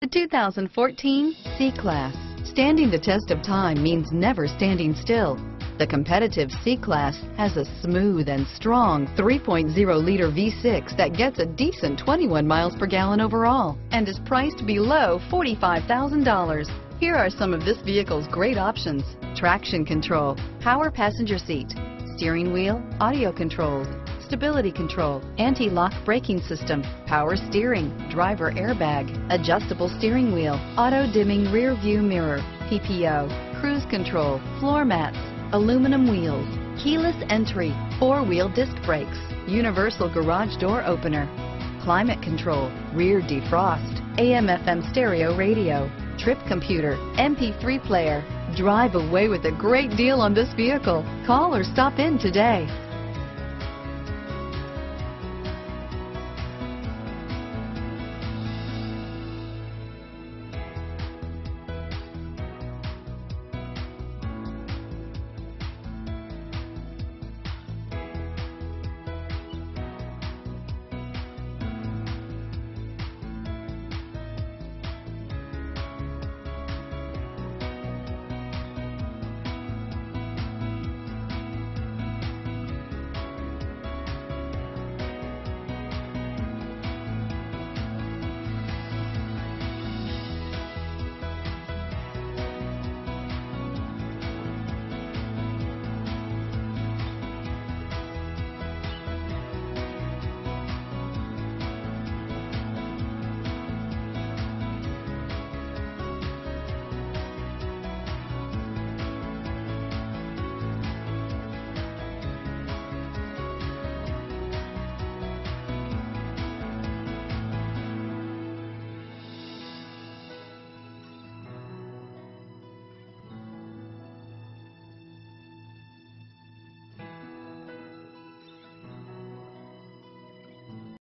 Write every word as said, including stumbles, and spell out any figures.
The two thousand fourteen C-Class. Standing the test of time means never standing still. The competitive C-Class has a smooth and strong three point oh liter V six that gets a decent twenty-one miles per gallon overall and is priced below forty-five thousand dollars. Here are some of this vehicle's great options: traction control, power passenger seat, steering wheel audio controls, stability control, anti-lock braking system, power steering, driver airbag, adjustable steering wheel, auto-dimming rear view mirror, P P O, cruise control, floor mats, aluminum wheels, keyless entry, four-wheel disc brakes, universal garage door opener, climate control, rear defrost, A M F M stereo radio, trip computer, M P three player. Drive away with a great deal on this vehicle. Call or stop in today.